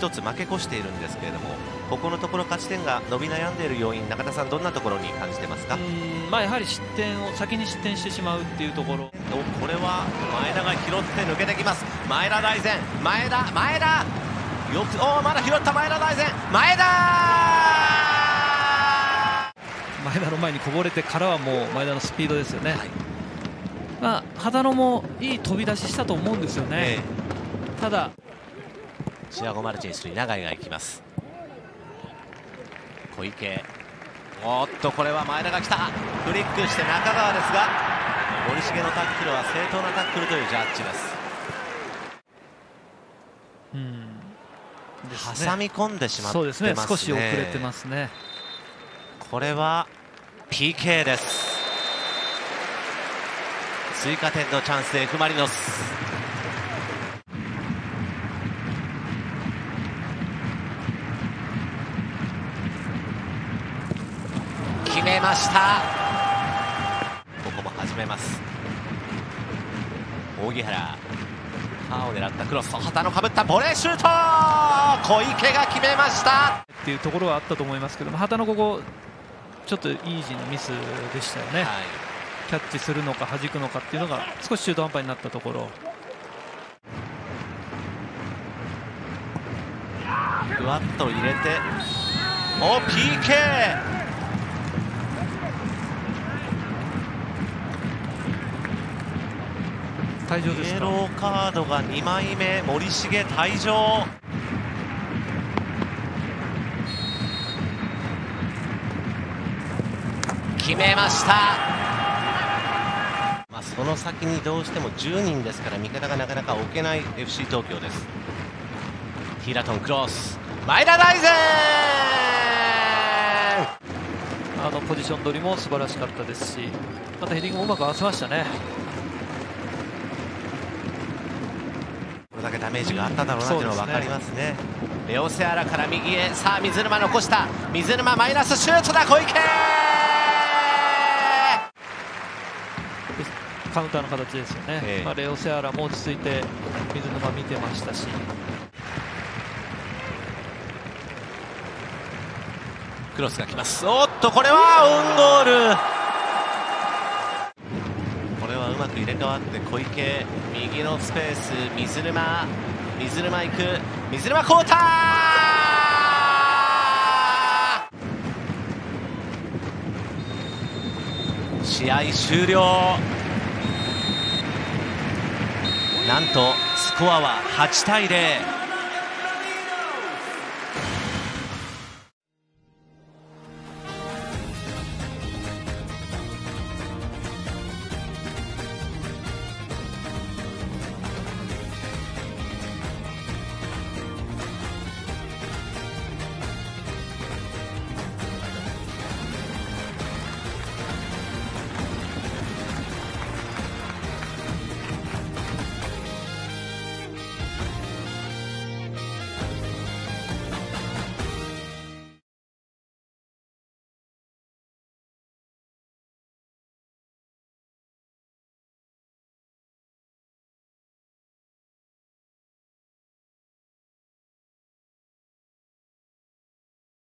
1つ負け越しているんですけれども、ここのところ勝ち点が伸び悩んでいる要因、中田さん、どんなところに感じてますか？やはり先に失点してしまうっていうところ。これは前田が拾って抜けてきます。前田大然、前田よく、まだ拾った前田大然、前田の前にこぼれてからはもう前田のスピードですよね。秦野もいい飛び出ししたと思うんですよね。ただチアゴ・マルチェンスに永井が行きます。小池、おっとこれは前田が来た、フリックして中川ですが、森重のタックルは正当なタックルというジャッジです。挟み込んでしまってますね。そうですね、少し遅れてますね。これは PK です。追加点のチャンスで F マリノス。決めました。ここも始めます。扇原、歯を狙ったクロス、旗のかぶったボレーシュート、小池が決めましたっていうところはあったと思いますけども、旗のここちょっとイージーなミスでしたよね。キャッチするのか弾くのかっていうのが少し中途半端になったところ。ふわっと入れて、PK。イエローカードが2枚目、森重退場。決めました。その先にどうしても10人ですから、味方がなかなか置けない FC 東京です。ヒラトンクロス、前田大然。ポジション取りも素晴らしかったですし、またヘディングもうまく合わせましたね。だけダメージがあっただろうなというのは分かりますね。レオセアラから右へ、さあ水沼残した、水沼マイナスシュートだ、小池。カウンターの形ですよね。レオセアラも落ち着いて水沼見てましたし、クロスが来ます。おっとこれはオウンゴール。うまく入れ替わって小池、右のスペース、水沼行く、水沼交代。試合終了。なんとスコアは8対0。